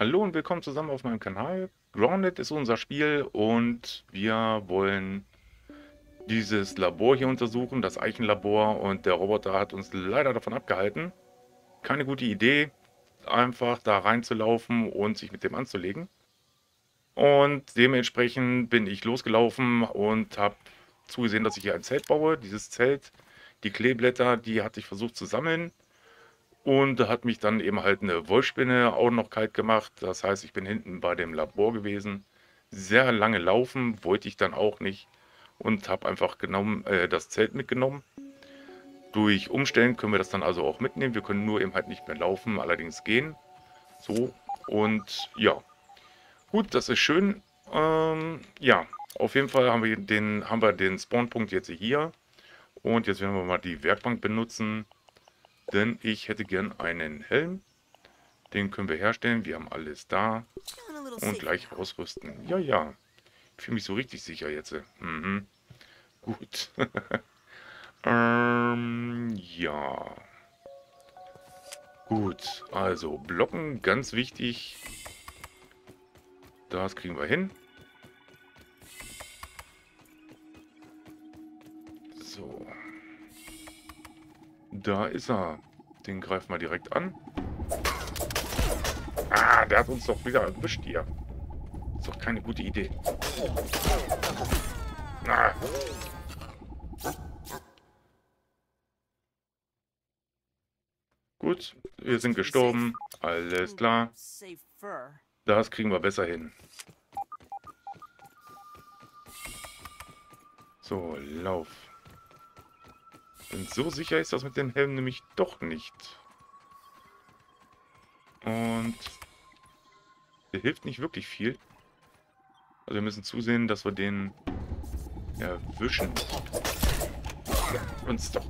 Hallo und willkommen zusammen auf meinem Kanal. Grounded ist unser Spiel und wir wollen dieses Labor hier untersuchen, das Eichenlabor, und der Roboter hat uns leider davon abgehalten. Keine gute Idee, einfach da reinzulaufen und sich mit dem anzulegen. Und dementsprechend bin ich losgelaufen und habe zugesehen, dass ich hier ein Zelt baue. Dieses Zelt, die Kleeblätter, die hatte ich versucht zu sammeln. Und da hat mich dann eben halt eine Wolfspinne auch noch kalt gemacht. Das heißt, ich bin hinten bei dem Labor gewesen. Sehr lange laufen, wollte ich dann auch nicht. Und habe einfach genommen, das Zelt mitgenommen. Durch Umstellen können wir das dann also auch mitnehmen. Wir können nur eben halt nicht mehr laufen, allerdings gehen. So, und ja. Gut, das ist schön. Ja, auf jeden Fall haben wir den Spawnpunkt jetzt hier. Und jetzt werden wir mal die Werkbank benutzen. Denn ich hätte gern einen Helm. Den können wir herstellen. Wir haben alles da. Und gleich ausrüsten. Ja, ja. Ich fühle mich so richtig sicher jetzt. Mhm. Gut. Ja. Gut. Also blocken, ganz wichtig. Das kriegen wir hin. So. Da ist er. Den greifen wir direkt an. Ah, der hat uns doch wieder erwischt hier. Ist doch keine gute Idee. Ah. Gut, wir sind gestorben. Alles klar. Das kriegen wir besser hin. So, lauf. Denn so sicher ist das mit dem Helm nämlich doch nicht. Und der hilft nicht wirklich viel. Also wir müssen zusehen, dass wir den erwischen. Uns doch.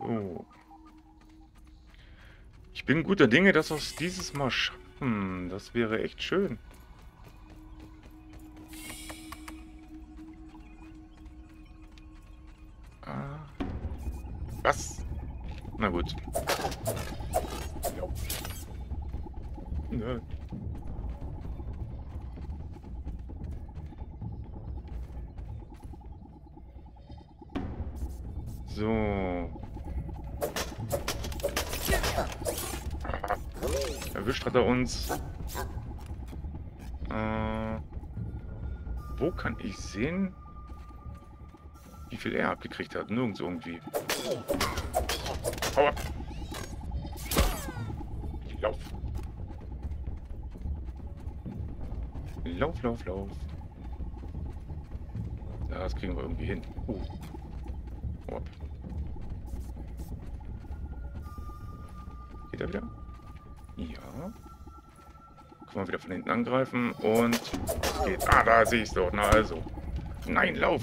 So. Ich bin guter Dinge, dass wir es dieses Mal schaffen. Das wäre echt schön. Ah. Was? Na gut. Nö. So. Erwischt hat er uns. Wo kann ich sehen, wie viel er abgekriegt hat? Nirgends irgendwie. Hau ab. Lauf. Lauf, lauf, lauf. Das kriegen wir irgendwie hin. Hau ab. Geht er wieder? Ja. Können wir wieder von hinten angreifen und geht. Ah, da sehe ich es doch. Na also. Nein, lauf!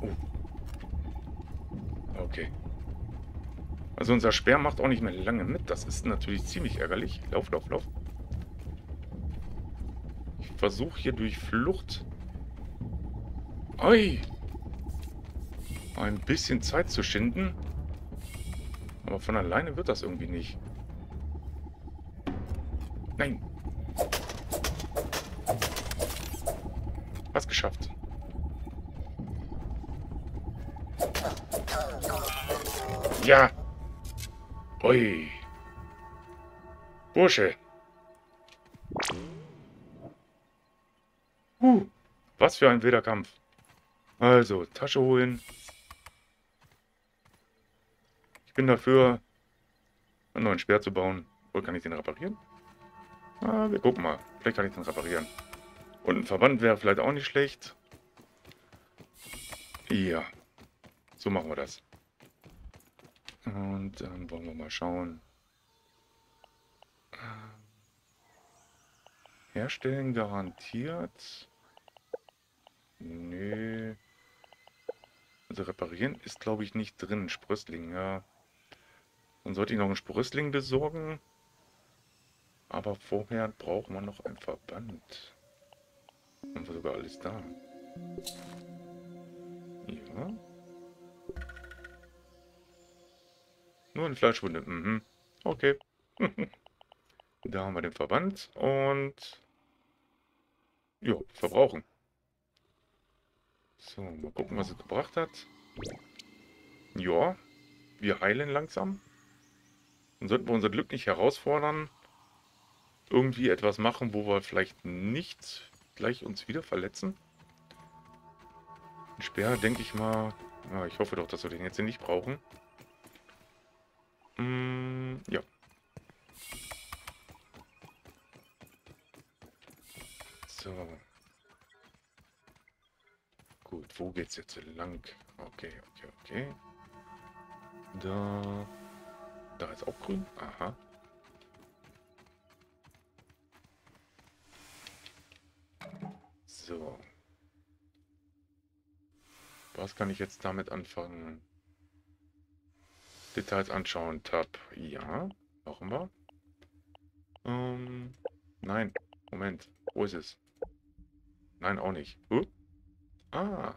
Oh. Okay. Also unser Speer macht auch nicht mehr lange mit. Das ist natürlich ziemlich ärgerlich. Lauf, lauf, lauf. Ich versuche hier durch Flucht. Oi! Ein bisschen Zeit zu schinden. Aber von alleine wird das irgendwie nicht. Nein. Was geschafft. Ja. Ui. Bursche. Was für ein wilder Kampf. Also, Tasche holen. Bin dafür, einen neuen Speer zu bauen. Oder kann ich den reparieren? Ah, wir gucken mal. Vielleicht kann ich den reparieren. Und ein Verband wäre vielleicht auch nicht schlecht. Ja. So machen wir das. Und dann wollen wir mal schauen. Herstellen garantiert. Nö. Also reparieren ist, glaube ich, nicht drin. Sprössling, ja. Dann sollte ich noch einen Sprössling besorgen. Aber vorher braucht man noch einen Verband. Haben wir sogar alles da. Ja. Nur ein Fleischwunde. Mhm. Okay. Da haben wir den Verband und ja, verbrauchen. So, mal gucken, was es gebracht hat. Ja, wir heilen langsam. Dann sollten wir unser Glück nicht herausfordern. Irgendwie etwas machen, wo wir vielleicht nicht gleich uns wieder verletzen. Ein Speer, denke ich mal. Ja, ich hoffe doch, dass wir den jetzt hier nicht brauchen. Ja. So. Gut, wo geht's jetzt lang? Okay, okay, okay. Da. Da ist auch grün. Aha. So. Was kann ich jetzt damit anfangen? Details anschauen, Tab. Ja, machen wir. Nein, Moment. Wo ist es? Nein, auch nicht. Ah.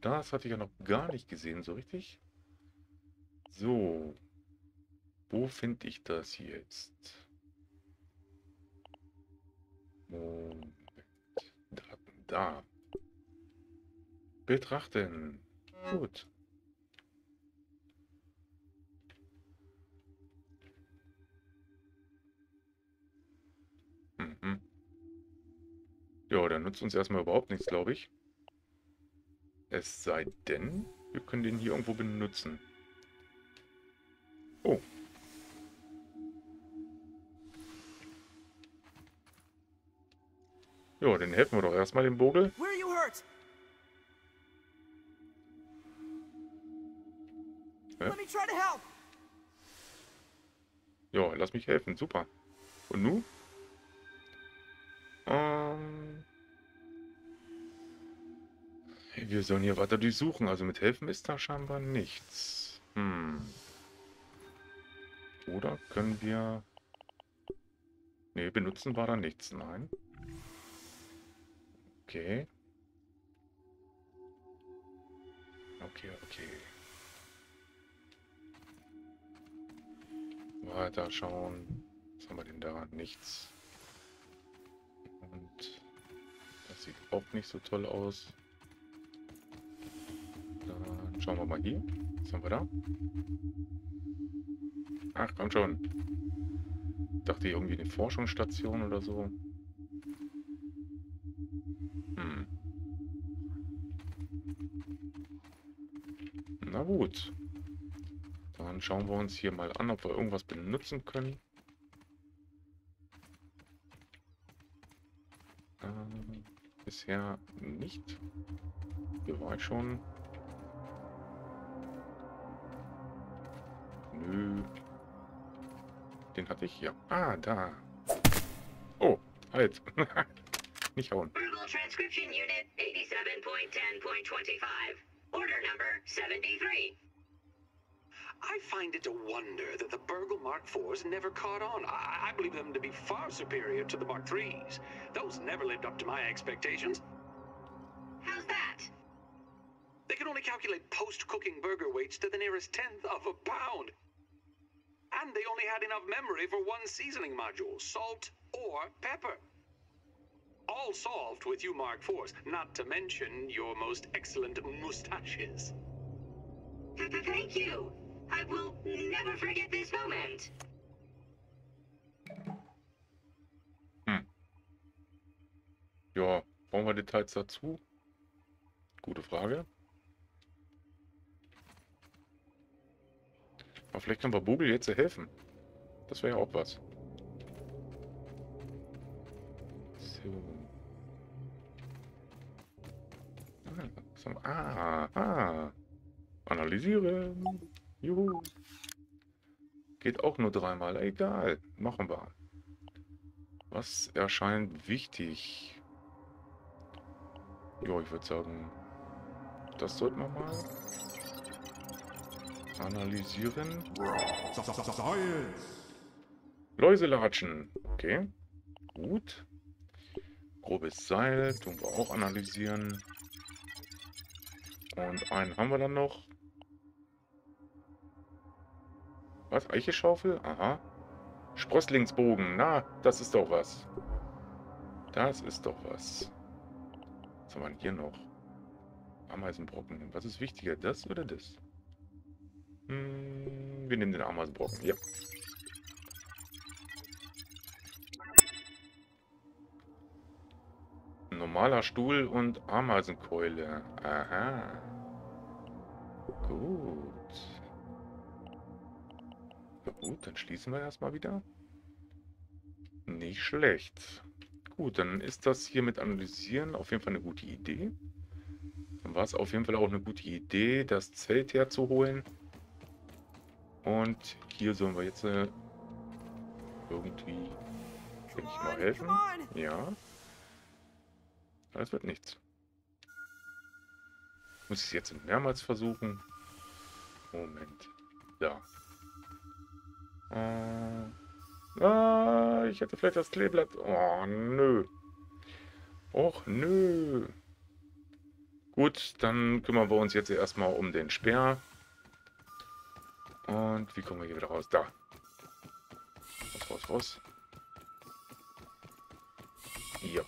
Das hatte ich ja noch gar nicht gesehen, so richtig. So. Wo finde ich das jetzt? Moment. Daten da. Betrachten. Gut. Ja, dann nutzt uns erstmal überhaupt nichts, glaube ich. Es sei denn, wir können den hier irgendwo benutzen. Oh. Ja, dann helfen wir doch erstmal dem Vogel. Ja, lass mich helfen. Super. Und nun? Wir sollen hier weiter durchsuchen, also mit helfen ist da scheinbar nichts. Oder können wir... Ne, benutzen war da nichts, nein. Okay. Okay, okay. Weiter schauen. Was haben wir denn da? Nichts. Und das sieht auch nicht so toll aus. Dann schauen wir mal hier. Was haben wir da? Ach, komm schon. Dachte ich irgendwie eine Forschungsstation oder so. Na gut. Dann schauen wir uns hier mal an, ob wir irgendwas benutzen können. Bisher nicht. Hier war ich schon. Nö. Den hatte ich hier. Ah, da. Oh, halt. Nicht hauen. Verbal Transcription Unit 87.10.25. Order number 73. I find it a wonder that the Burgle Mark IVs never caught on. I believe them to be far superior to the Mark IIIs. Those never lived up to my expectations. How's that? They can only calculate post-cooking burger weights to the nearest 1/10 of a pound. And they only had enough memory for one seasoning module, salt or pepper. All solved with you Mark IVs, not to mention your most excellent mustaches. Thank you. I will never forget this moment. Ja, brauchen wir Details dazu? Gute Frage. Aber vielleicht können wir Bogel jetzt helfen. Das wäre ja auch was. So. Analysieren. Juhu. Geht auch nur dreimal. Egal. Machen wir. Was erscheint wichtig? Ja, ich würde sagen, das sollten wir mal. Analysieren. Läuselatschen. Okay. Gut. Grobes Seil. Tun wir auch analysieren. Und einen haben wir dann noch. Was? Eicheschaufel? Aha. Sprösslingsbogen. Na, das ist doch was. Das ist doch was. Was haben wir denn hier noch? Ameisenbrocken. Was ist wichtiger? Das oder das? Hm, wir nehmen den Ameisenbrocken. Ja. Normaler Stuhl und Ameisenkeule. Aha. Gut. Na gut, dann schließen wir erstmal wieder. Nicht schlecht. Gut, dann ist das hier mit Analysieren auf jeden Fall eine gute Idee. Dann war es auf jeden Fall auch eine gute Idee, das Zelt herzuholen. Und hier sollen wir jetzt irgendwie, denke ich mal, helfen. Ja. Es wird nichts. Muss ich es jetzt mehrmals versuchen? Moment. Da. Ich hätte vielleicht das Kleeblatt. Oh, nö. Och, nö. Gut, dann kümmern wir uns jetzt erstmal um den Speer. Und wie kommen wir hier wieder raus? Da. Raus, raus, raus. Ja.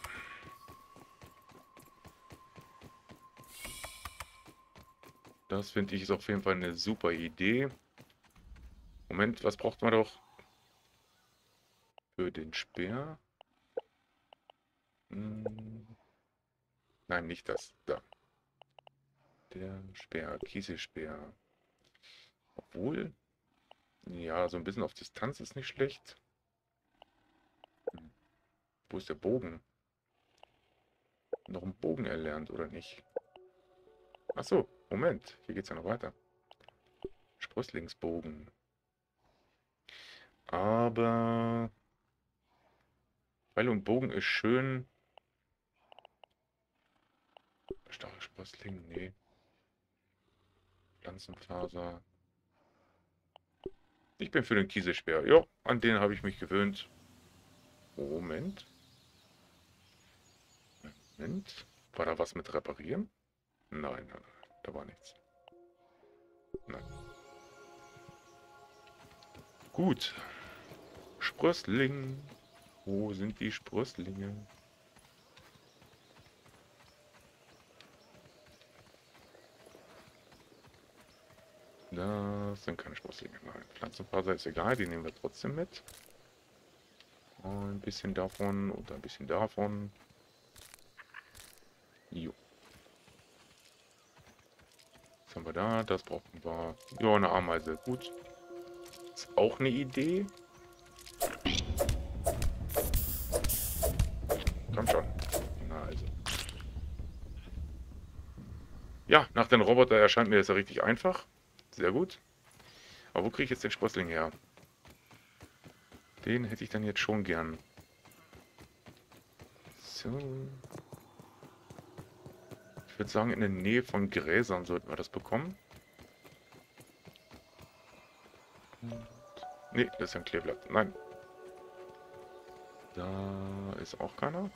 Das finde ich ist auf jeden Fall eine super Idee. Moment, was braucht man doch für den Speer? Hm. Nein, nicht das. Da. Der Speer, Kieselspeer. Obwohl, ja, so ein bisschen auf Distanz ist nicht schlecht. Hm. Wo ist der Bogen? Noch einen Bogen erlernt, oder nicht? Ach so. Moment, hier geht es ja noch weiter. Sprösslingsbogen. Aber Pfeil und Bogen ist schön. Starke Sprössling, nee. Pflanzenfaser. Ich bin für den Kieselspeer. Ja, an den habe ich mich gewöhnt. Moment. Moment. War da was mit reparieren? Nein, nein, nein. Da war nichts. Nein. Gut. Sprössling. Wo sind die Sprösslinge? Das sind keine Sprösslinge. Nein. Pflanzenfaser ist egal, die nehmen wir trotzdem mit. Ein bisschen davon und ein bisschen davon. Jo. Haben wir da, das brauchen wir. Ja, eine Ameise, gut. Ist auch eine Idee. Komm schon. Na also. Ja, nach den Robotern erscheint mir das ja richtig einfach. Sehr gut. Aber wo kriege ich jetzt den Sprössling her? Den hätte ich dann jetzt schon gern. So. Ich würde sagen, in der Nähe von Gräsern sollten wir das bekommen. Ne, das ist ein Kleeblatt. Nein. Da ist auch keiner.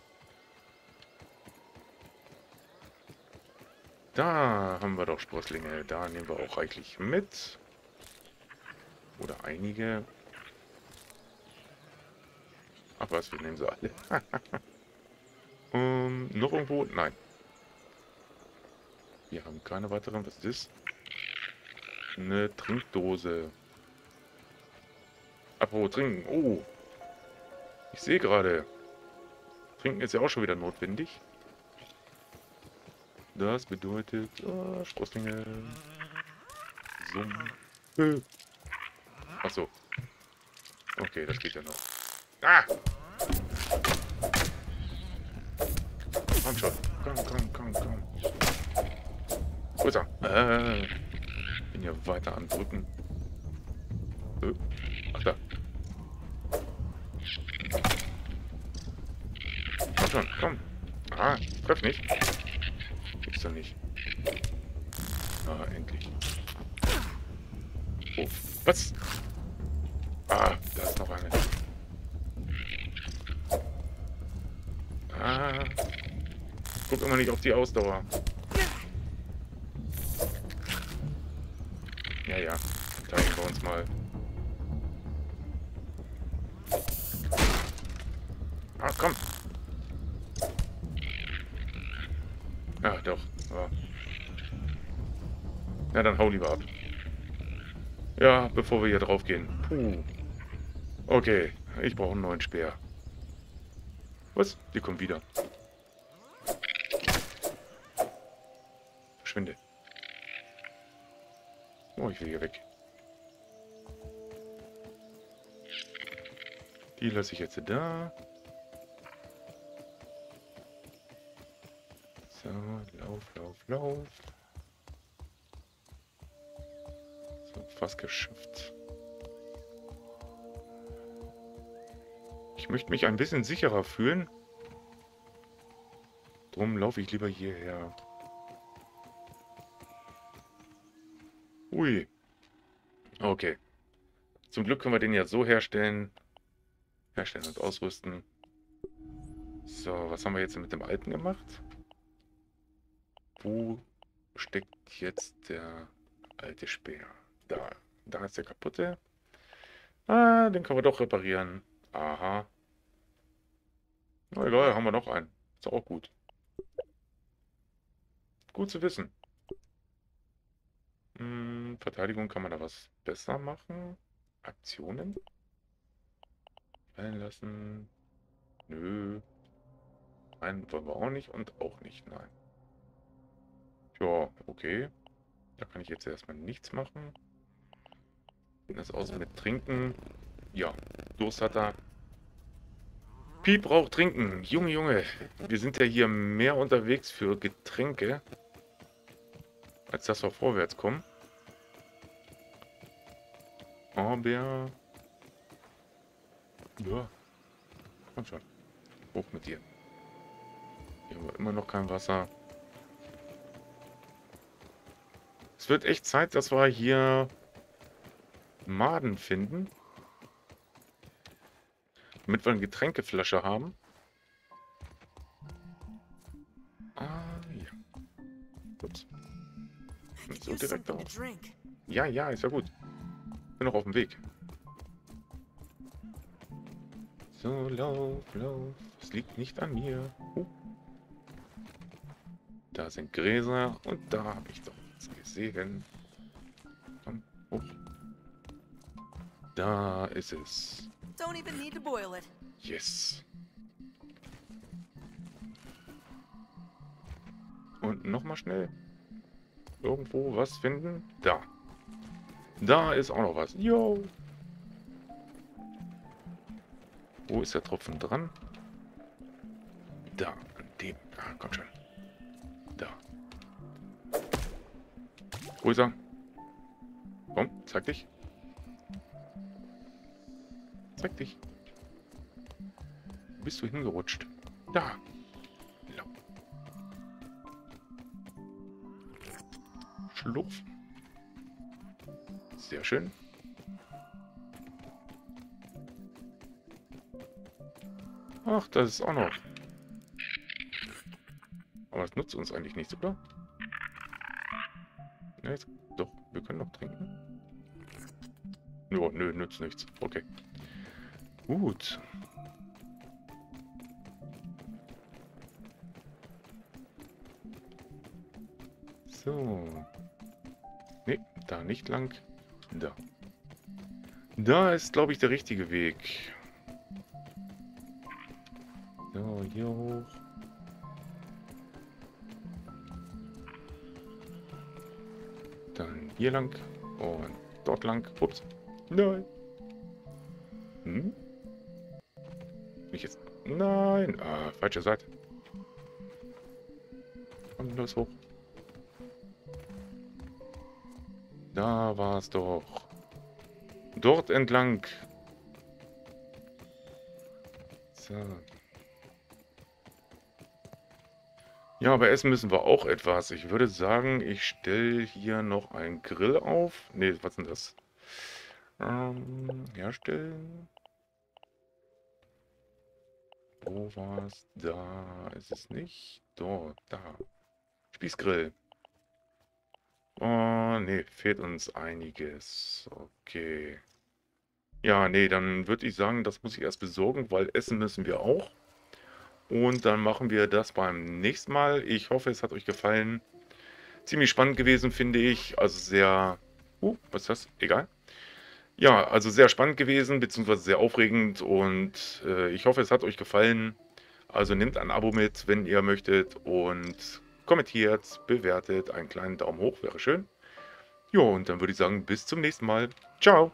Da haben wir doch Sprösslinge. Da nehmen wir auch reichlich mit. Oder einige. Ach was, wir nehmen sie alle. Noch irgendwo? Nein. Wir haben keine weiteren. Was ist das? Eine Trinkdose. Apropos trinken. Oh. Ich sehe gerade. Trinken ist ja auch schon wieder notwendig. Das bedeutet. Oh, Sprösslinge. Summ. Achso. Okay, das geht ja noch. Ah! Komm schon. Komm, komm, komm, komm. Bin ja weiter am Drücken. Ach da. Komm schon, komm. Ah, treff nicht. Gibt's doch nicht. Ah, endlich. doof. Was? Ah, da ist noch eine. Ah. Guck immer nicht auf die Ausdauer. Ja, ja. Teilen wir uns mal. Ah, komm. Ach, doch. Ah. Ja, dann hau lieber ab. Ja, bevor wir hier drauf gehen. Puh. Okay, ich brauche einen neuen Speer. Was? Die kommt wieder. Verschwinde. Oh, ich will hier weg. Die lasse ich jetzt da. So, lauf, lauf, lauf. So, fast geschafft. Ich möchte mich ein bisschen sicherer fühlen. Drum laufe ich lieber hierher. Ui. Okay. Zum Glück können wir den ja so herstellen. Herstellen und ausrüsten. So, was haben wir jetzt mit dem alten gemacht? Wo steckt jetzt der alte Speer? Da. Da ist der kaputte. Ah, den können wir doch reparieren. Aha. Na egal, haben wir noch einen. Ist auch gut. Gut zu wissen. Verteidigung, kann man da was besser machen? Aktionen? Fallen lassen? Nö. Einen wollen wir auch nicht und auch nicht, nein. Ja, okay. Da kann ich jetzt erstmal nichts machen. Das aus mit Trinken. Ja, Durst hat er. Piep braucht Trinken. Junge, Junge. Wir sind ja hier mehr unterwegs für Getränke, als dass wir vorwärts kommen. Aber... ja. Komm schon. Hoch mit dir. Hier haben wir immer noch kein Wasser. Es wird echt Zeit, dass wir hier Maden finden. Damit wir eine Getränkeflasche haben. Ah, ja. Ups. Nicht so direkt darauf. Ja, ja, ist ja gut. Bin noch auf dem Weg. So, lauf, lauf. Es liegt nicht an mir. Da sind Gräser und da habe ich doch was gesehen. Komm, hoch. Da ist es. Don't even need to boil it. Yes. Und nochmal schnell irgendwo was finden. Da. Da ist auch noch was. Yo. Wo ist der Tropfen dran? Da. An dem. Ah, komm schon. Da. Wo ist er? Komm, zeig dich. Zeig dich. Wo bist du hingerutscht? Da. Lauf. Schlupf. Sehr schön. Ach, das ist auch noch. Aber es nutzt uns eigentlich nichts, oder? Ja, jetzt, doch, wir können noch trinken. Oh, nö, nützt nichts. Okay. Gut. So. Ne, da nicht lang. Da. Da ist, glaube ich, der richtige Weg. So, hier hoch. Dann hier lang. Und dort lang. Ups. Nein. Hm? Mich jetzt. Nein. Ah, falsche Seite. Und los hoch. Da war es doch. Dort entlang. So. Ja, aber essen müssen wir auch etwas. Ich würde sagen, ich stelle hier noch einen Grill auf. Ne, was ist denn das? Herstellen. Wo war's? Da ist es nicht. Dort, da. Spießgrill. Oh, nee, fehlt uns einiges. Okay. Ja, nee, dann würde ich sagen, das muss ich erst besorgen, weil essen müssen wir auch. Und dann machen wir das beim nächsten Mal. Ich hoffe, es hat euch gefallen. Ziemlich spannend gewesen, finde ich. Also sehr... was ist das? Egal. Ja, also sehr spannend gewesen, beziehungsweise sehr aufregend. Und ich hoffe, es hat euch gefallen. Also nehmt ein Abo mit, wenn ihr möchtet. Und kommentiert, bewertet. Einen kleinen Daumen hoch, wäre schön. Jo, und dann würde ich sagen, bis zum nächsten Mal. Ciao.